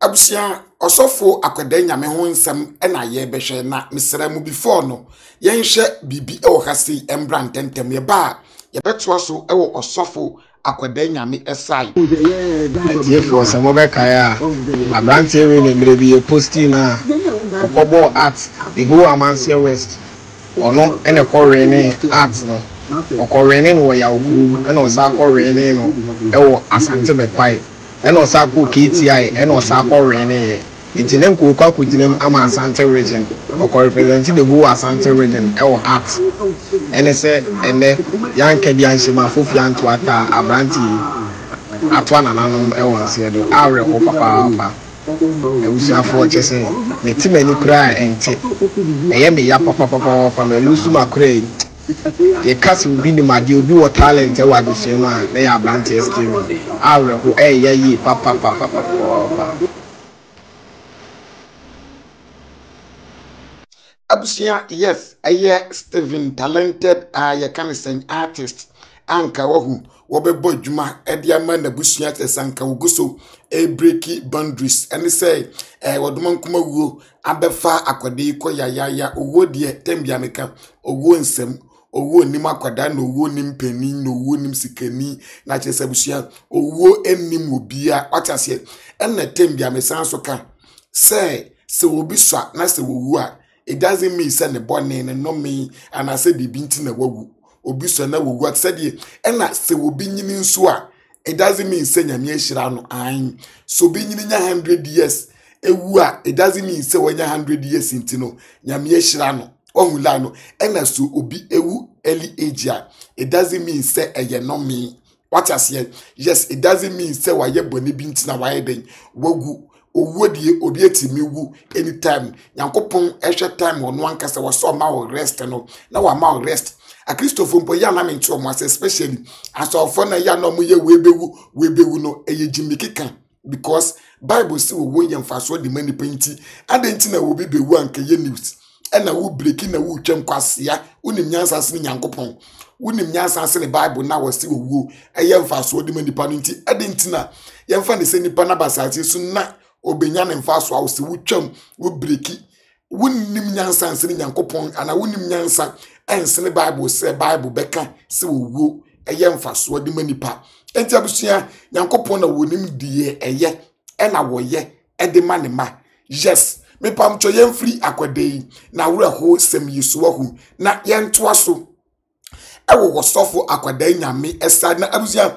Abusia osofo Akwadaa Nyame ho nsam na ye behwe na mesra mu before no yenhye bibi e wo kase embrantentem ye ba ye beto so e wo osofo Akwadaa Nyame esai ye fo so mo be kai a abrante we ne mere bi ye posting na obo at the go Amansia West ono ene ko rene at no okorene no ya ogu ene osakorene no e wo asante be pai and also go KTI and also for Rene. It's in them cook up with them Asante region or representing the Go Asante region or act. And they said, and then young Kedian Shima Fufian Twata, Abranti, Atwan and Anum Elwas here, the hour of Papa. I wish I for chasing the Timmy cry and take. I am a papa from a Lusuma crane. The castle be the Madio do a talent, I was the man, they are Blanty's team. Our who, eh, ye, papa. Abusia, yes, a year Stephen, talented, I can sing artist, Anka Wahu, Wabe Bojuma, Ediaman, the Bushiat, Sanka Uguso, a breaky boundaries, and say, a Wadman Kumagu, Abefa, Akwadi, Koya, Yaya, Uwodia, Tembiameka, Uwonsem. Owo nim akwada na owo nim panin na owo nim sikani na chesabusia owo enim obi a kwatase en na tembia mesanso ka se obi swa na se wowu a it doesn't mean say ne bone ne no me and I say bibi nti na wawu obi swa na wowu at said en na se obi nyini nso a it doesn't mean say nyame ahira no an so bi nyini nya 100 years ewu a it doesn't mean say wanya 100 years nti no nyame ahira no Ohulano, and as to obi ewu early age, it doesn't mean say a yenomi. What I said, yes, it doesn't mean say why ye boni bintina widen, wogu, or would ye obieti me woo any time. Yankopon, extra time on one cast was so mal rest and no, now a mal rest. A Christopher Poyana mean to us, especially as our phone a yano muye webewu no a ye Jimmy Kikan. Because Bible still won't yam fast the many painty, and then Tina will be one Kaye news. And I will break in a wood jam quassia, unim yansas in Yankopon. Unim yansas in the Bible now was still woo, a young fast word in the panity, a dentina. Young fan is any panabasati soon night, or Benyan and fast house, wood chum, wood breaky. Unim yansans in Yankopon, and I unim yansa, and send the Bible, say Bible Becca, so woo, a young fast word in the pa. And Tabusia, Yankopon, a woonim dear, a ye, and I were ye, and the man ma. Yes. Me pam cho yen free Akwadaa na wura ho sem yesuahu na yen toaso ewo wosofo Akwadaa Nyame esad na abuzia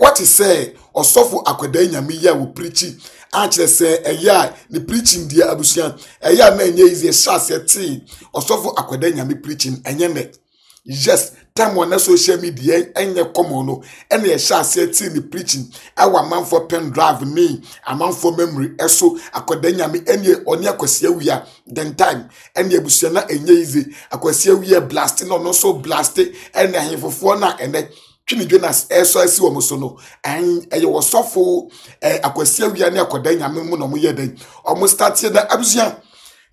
what is say osofo Akwadaa Nyame ya wo preachi anche say eya ni preaching dia abuzia eya na enye izi shase ti osofo Akwadaa Nyame preaching enye ne yes time on social media enye common no ene ye shase ti ni preaching awa man for pen drive me a man for memory eso Akwadaa Nyame enye oni akwasia wia then time enye busia na enye easy akwasia wia blast no no so blast ene ahefofo na ene twini jonas eso asi wo so no en eye wo sofo akwasia wia ne Akwadaa Nyame mu no mo ye den omo start ye da abusia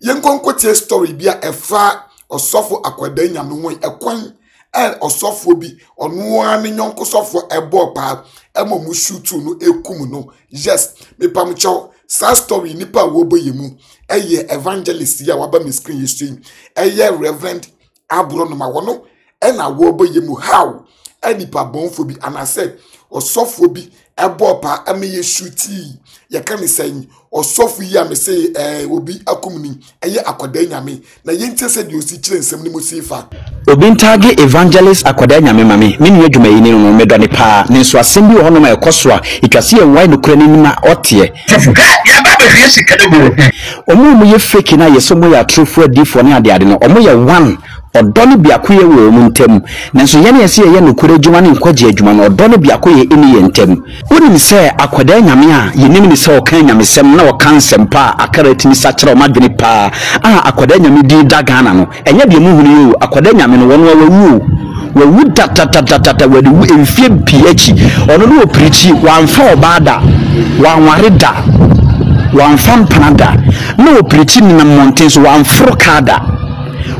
yenkonkotie story bia efa osofo Akwadaa Nyame won ekwan and osofo bi onu ani nyonko sofo ebo pa emomu shoot no ekum no yes me pam cho sa story nipa wo boyemu eye evangelist ya waba me screen history eye Reverend Abronoma wono na wo boyemu how enipa bonfo bi anase osofo bi ebo pa ameye shooting ya ka me say osofo yi am say obi akumni eye Akwadaa Nyame na ye nte se de osi kire nsem ni mosifa obi ntage Evangelist Akwadaa Nyame mame minu adwuma yi ne no medwa ne pa ne so asem bi ho no ma ekosoa itwase ye wan no kura ni na otie fufuka ya ba be fie sika de bo omo ye fake na ye so mo ya true for di for ne ade no omo ye one odoni biakoye wo mu ntem nanso ye ne ye se ye no kura adwuma ne nkwaje adwuma no odoni biakoye eni ye ntem woni se Akwadaa Nyame a ye nim ni se o kan nyame sem na o kan sempa akarati ni sachira o madwene pa Akwadaa Nyame di dagana no enye bi mu hunu yo Akwadaa Nyame no wono wawu wawu tatatata wadu emfie ph ono no oprichi wanfa obada wanwareda wanfam panada no oprichi ni na mountains wanfro kada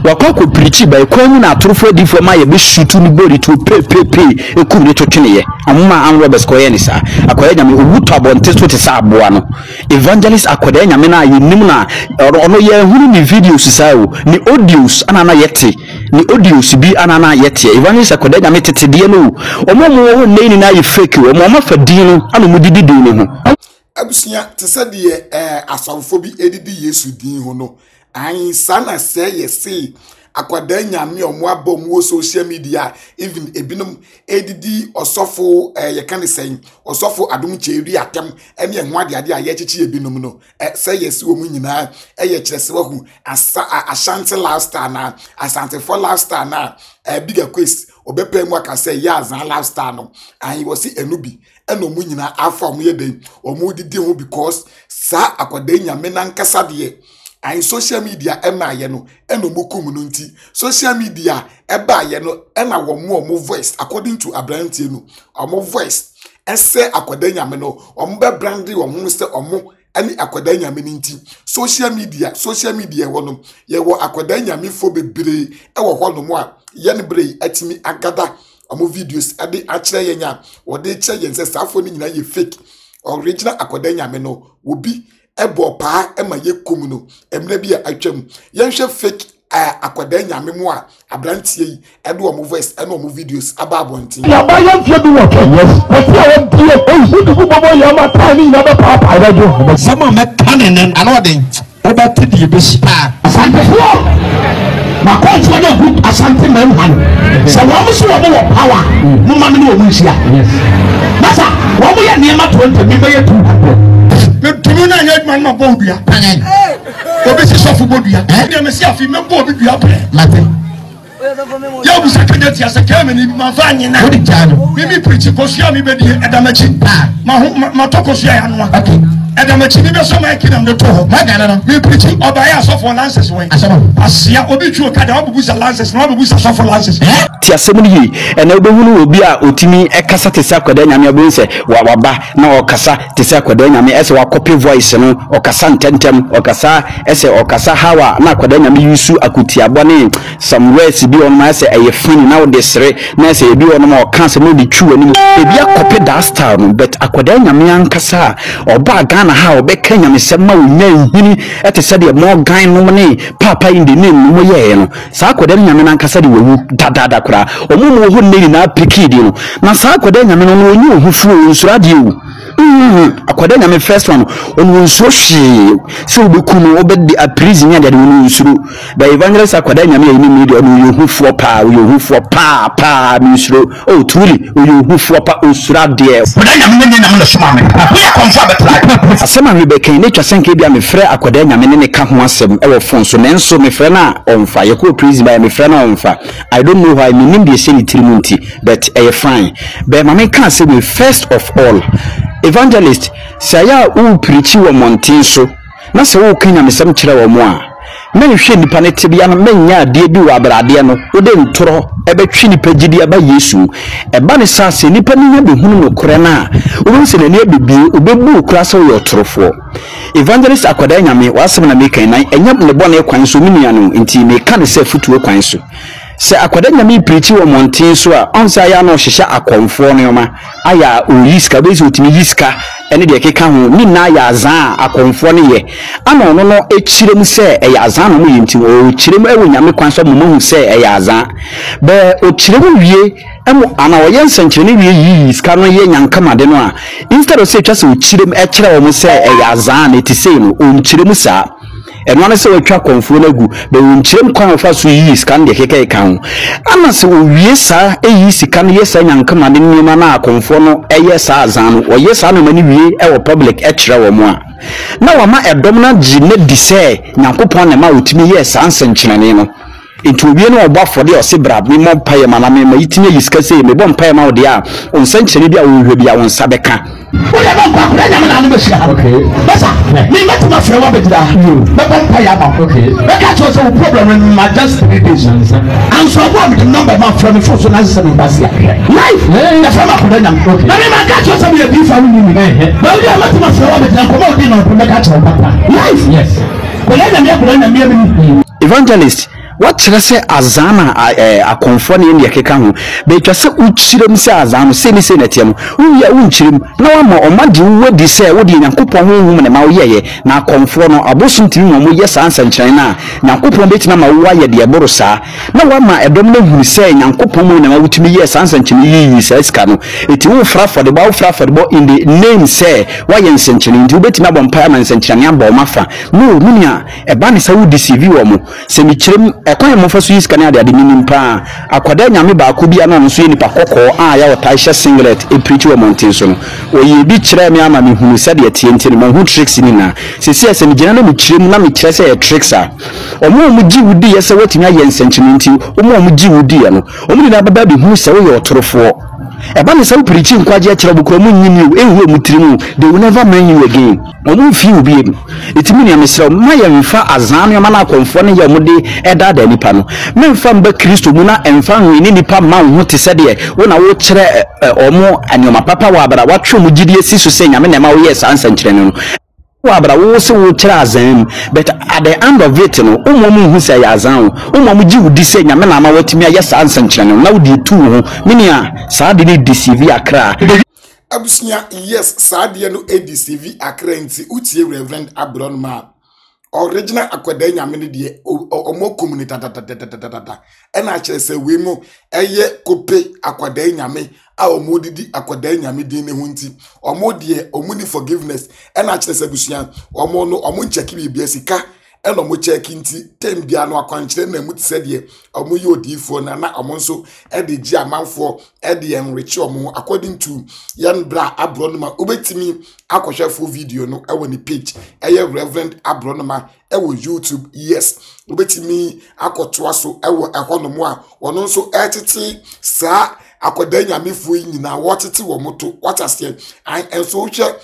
Wakoko preachi by kwenu na atrofo di fo ma ye be shutu ni body to pe eku ni totwene amuma am Robert koye ni sa Akwadaa Nyame owuto abonte so te sa aboa no Evangelist Akwadaa Nyame na ye nim na ono ye hunu ni videos sa o ni audios anana yete ni audios bi anana yete Evangelist Akwadaa Nyame tetede no omomo wo nei ni na ye fake wo omo fa din no ano mudidi din ne ho abusia te se de asamfo bi edidi Yesu din ho no ayin sana say yesi Akwadaa Nyame omo abom wo social media even ebinum edidi osofo ye kan sen osofo Adum Cheduya atem ene ehwa deade aye chichi ebinum no say yesi wo nyina eye kyerese wahu asa ashanti lifestyle na asante for lifestyle na bigger quest obepe mu aka say ya azan lifestyle no and he was enubi eno mu nyina afa mu yeden omo didi ho because sa Akwadaa Nyame na nkasa de and social media ema yeno eno mokum no nti social media eba yeno ena wo voice according to Abrante no omo voice ese Akwadaa Nyame no omo be brandi wo mu se omo ani Akwadaa Nyame nti social media wono ye wo Akwadaa Nyame fo bebre e wo ho no mo a ye ne brei atimi agada omo videos ade akire ye nya wo de che ye sesafo ni nyina ye fake original Akwadaa Nyame no obi ebo pa ema ye kumuno emre bi atwam yenhwe fake Akwadaa Nyame mu a abrantie yi edo omo voice eno omo videos aba abontin ya ba yan fie bi wo kan yes atia won die o si du bobo ya ma tani na ba pa pa da jo ba sama me kanenen anodin o ba tedi be spa asante fo ma ko fo na group asante men han so wo mo so wo power mo ma me wo nsia yes masa wo mo ya niema 20 mi be ye tu Between I had my bobia, and the basis of Bodia, and the Messiah, female Bobia. You was a candidate as a German in Mavani and Abijan. Maybe pretty Posiami Bedi at the Machin, Matocosia and one. At the Machin, you saw my kid on the toe. My dad, we pretty or by us of one lances way. Asia Obitu Kadabu was a lances, not with a soft lances. Tiasemuni, and Obehu Bia Utimi, a Casa Tisaka, then I'm your Bunse, Wawaba, no Casa Tisaka, then I may as well copy voice, no, or Cassan Tentem, or Cassa, Essa, or Cassa Hawa, Nakadena, Yusu, Akutia Boni, some words be on my say, a friend now this re, Nessa, be on more cancer, no be true anymore. If you copy that star, but Akwadaa Nyame and Cassa, or Bagana, how Bekenya, Miss Emma, Nini, at a study of more guy no money, Papa in the name, no way, Sakwadaa Nyame and Cassa, Dada. Omo ho nni na apiki di no na sa Akwadaa Nyame no onyi ohufuru nso ade o Akwadaa Nyame first one onu nso hwe se obeku no obedi a prison ya de onu nso ba Evangelist Akwadaa Nyame ya ni media onu ohufuru pa pa nso o truly ohufuru pa nso ade Akwadaa Nyame nyi na nso me we confirm it like asema we be kan ne twasenke bia me frɛ Akwadaa Nyame ne ka ho asem e wo fon so ne nso me frɛ na onfa ye ko prison ba me frɛ na onfa I don't know why meaning the same trinity but a fine but mama can say me first of all Evangelist saya u preachi wo montin so na se wo kenya mesem kire wo mo a men hwe nipa ne tebia no menya ade bi wo abrade no wo de ntoro ebetwe nipa gidi aba Yesu eba ne sa se nipa ne nya behunu no kore na wo nse ne ne bibie obebu okura so yo torofo Evangelist Akwadaa Nyame wasem na me kan nan enya ne bone kwan so minua no nti me kan se futuo kwan so se Akwadaa Nyame preachi wo montin so a onsa ya no hihya akomfo no ma aya oyiska bezi otimi yiska ene de keka ho ni na ya azan akomfo ne ye ana ono no ekirem se eya azan no ye nti o kirem ewo nyame kwanso momu se eya azan be o kirem wie emo ana o ye nsankirene wie yiska no ye nyankamade no a instead of say twase o kirem ekira wo mo se eya azan ne ti se no o kirem sa and one so atwa konfo na gu be wo nkyerem kwan ofa so yi sika ndeke keka ho ana se wo wie saa eyi sika no yesa nyankama ne nima na konfo no eyesa azan no oyesa no mani wie e wo public e kyerɛ wo mo a na wa ma edom na gine di sɛ nyankopɔn na ma otimi yesa ansenkyerɛne no into obi no oba for there se brab me mpa ye mana me yitinye yisika se me bɔ mpa ye ma wo de a onsenkyerɛne bi a wo hwe bi a wo nsabeka okay. Okay. And so I the number of friends for life. Yes. Evangelist. What say Azana a conforming in Yakekamu? They just Uchirim Sazam, Seni Senetium, Uya Unchim, no more, or Madu, what they say, would in a coupon woman, Mauye, now conform or bosom to you, yes, answer China, now coupon bit number wire the Aborosa. No one, my abdominal who say, now coupon woman, I would to me, yes, answer Chini, says Cano. It will fraff for the bow fraff for the bow in the name say, why in Century, do bet number impairments and Chanyambo Mafa. No, Munia, a banisha would deceive you or more. Semichim. Kwa mofo Swiss Canada de minimpa Akwadaa Nyame ba akobia na nso ni pakoko a ya otaisha singlet e preachu mountain so no oyebi kire me ama me hunu se de tie ntin mo hu tricks ni na sisi ase me gina na me kire mu na me kire se tricks a omo mu ji wudi ye se watimi aye nsenchimi nti omo mu ji wudi ye no omo ni na baba bi hu se wo ye otorofo eba ni se wo preachi nkwaje akira bukura mu nyimi ehu omutirimu they will never marry you again. Omu fi ubi eti mini amesira ma ya mfa azami ama na akonfo ne ya mude eda da nipa no me mfa mba Kristo mu na mfa hwini nipa ma wo te se de wo na wo kire omo anyoma papa wa abara watwe mu gidi esi so se nyame na ma wo yes ansa nkire no abra wo se wo kire azam but at the end of it no omo mu hu se ya azam omo mu ji wudi se nyame na ma watimi yes ansa nkire no na wo de tu ho mini a saa de ni deceive akra. Abusinya, yes, Sadia no ADCV accuracy, utie Reverend Abronoma. Original Akwadaa Nyame de omo community da. And I say we mo eye kope Akwadaa Nyame a omo didi Akwadaa Nyame de ne hunti. Omo de omo ni forgiveness. And I say Abusinya, omo no omo ncheki bibia sika. And omo cheki nti tem bia no akwanchire na muti se de omo yodifo na na omo so e de gi amanfo e de enrich omo according to Yanbra Abronoma obetimi akohwefo video no e woni page e ye Reverend Abronoma e wo YouTube yes obetimi akotoa so e wo ehonomo a wono so e titi sa Akwadaa Nyame fo yin na wo titi wo moto what as here and so hwe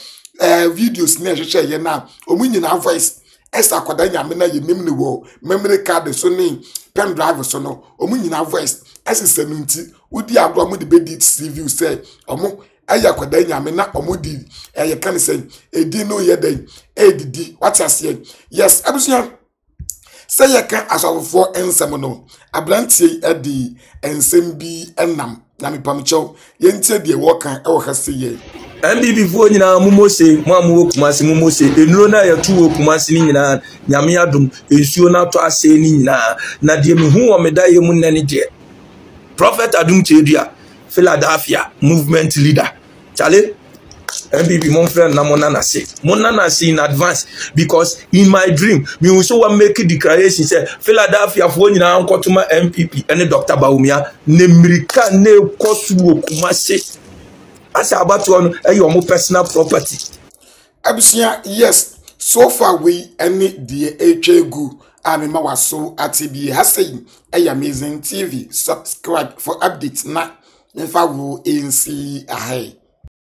videos na hwe ye na omo yin na voice Esther Akwadaa Nyame na yenim ni wo memory card so ni pen drive so no omu nyina voice esesanu nti udi agro omu de bedi CV say omu aya Akwadaa Nyame na omu di eye kan say edi no ye dey edidi what as ye yes abusuya say ye kan asofofo ensem no abrantie edi ensem bi enam na mepamcho ye ntie de wo kan e wo hase ye MPP fo nyina mumose muamu kumase mumose enuro na ya tuwo kumase ni nyina nyame adom ensuo na to ase ni nyina na de mehu wo meda ye munne ne de Prophet Adum Cheduya Philadelphia movement leader chale MPP mon friend na monana say in advance because in my dream we also want make the declaration say Philadelphia fo nyina ankotuma MPP and Doctor Bawumia ne mirika ne kosuwo kumase. As about one, your personal property. Abusia, yes. So far, we any the HAGU and Mawaso at TB has saying, Amazing TV, subscribe for updates. Now, if I will in see a high.